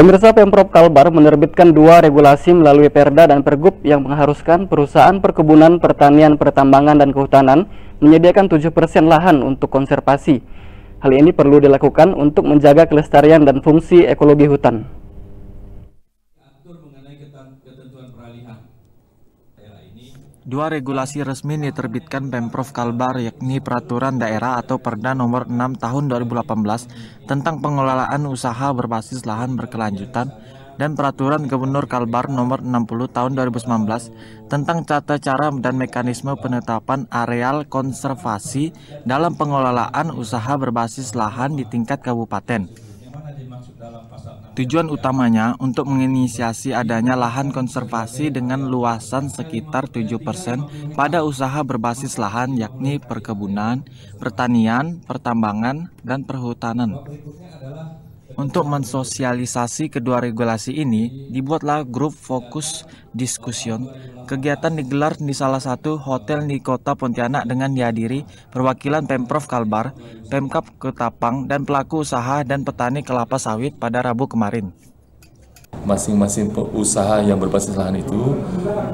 Pemirsa, Pemprov Kalbar menerbitkan dua regulasi melalui Perda dan Pergub yang mengharuskan perusahaan perkebunan, pertanian, pertambangan, dan kehutanan menyediakan 7% lahan untuk konservasi. Hal ini perlu dilakukan untuk menjaga kelestarian dan fungsi ekologi hutan. Dua regulasi resmi diterbitkan Pemprov Kalbar, yakni Peraturan Daerah atau Perda Nomor 6 Tahun 2018 tentang pengelolaan usaha berbasis lahan berkelanjutan dan Peraturan Gubernur Kalbar Nomor 60 Tahun 2019 tentang tata cara dan mekanisme penetapan areal konservasi dalam pengelolaan usaha berbasis lahan di tingkat kabupaten. Tujuan utamanya untuk menginisiasi adanya lahan konservasi dengan luasan sekitar 7% pada usaha berbasis lahan, yakni perkebunan, pertanian, pertambangan, dan perhutanan. Untuk mensosialisasi kedua regulasi ini, dibuatlah grup fokus diskusi. Kegiatan digelar di salah satu hotel di Kota Pontianak dengan dihadiri perwakilan Pemprov Kalbar, Pemkab Ketapang, dan pelaku usaha dan petani kelapa sawit pada Rabu kemarin. Masing-masing usaha yang berbasis lahan itu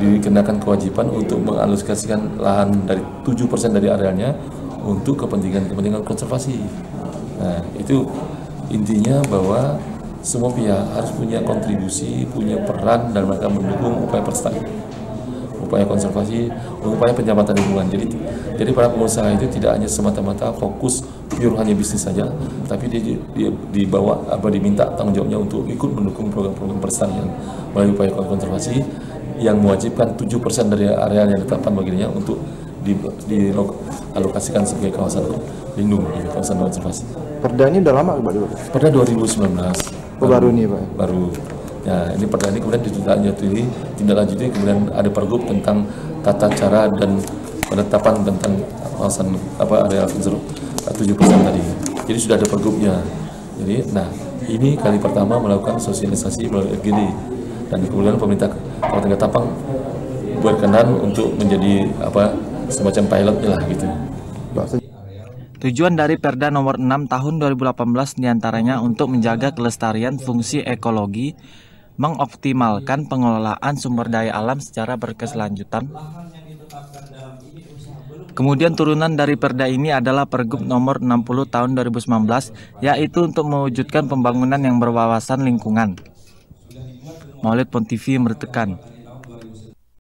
dikenakan kewajiban untuk mengalokasikan lahan dari 7% dari arealnya untuk kepentingan konservasi. Nah, itu intinya bahwa semua pihak harus punya kontribusi, punya peran dan mereka mendukung upaya pelestarian, upaya konservasi, upaya penyelamatan lingkungan. Jadi para pengusaha itu tidak hanya semata-mata fokus pure hanya bisnis saja, tapi dia dibawa apa diminta tanggung jawabnya untuk ikut mendukung program-program pelestarian melalui upaya konservasi yang mewajibkan 7% dari areal yang ditetapkan baginya untuk dialokasikan sebagai kawasan lindung, kawasan konservasi. Perda ini udah lama, Pak? Perda 2019. Oh, baru nih, Pak? Baru. Nah, ini perda ini kemudian ditindaklanjuti, kemudian ada pergub tentang tata cara dan penetapan tentang kawasan area konservasi 7% tadi. Jadi sudah ada pergubnya. Jadi, nah ini kali pertama melakukan sosialisasi melalui FGD dan kemudian pemerintah Kota Tapang berkenan untuk menjadi semacam pilotnya lah gitu. Tujuan dari Perda Nomor 6 Tahun 2018 diantaranya untuk menjaga kelestarian fungsi ekologi, mengoptimalkan pengelolaan sumber daya alam secara berkelanjutan. Kemudian turunan dari perda ini adalah Pergub Nomor 60 Tahun 2019, yaitu untuk mewujudkan pembangunan yang berwawasan lingkungan. Maulid PON TV meretekan.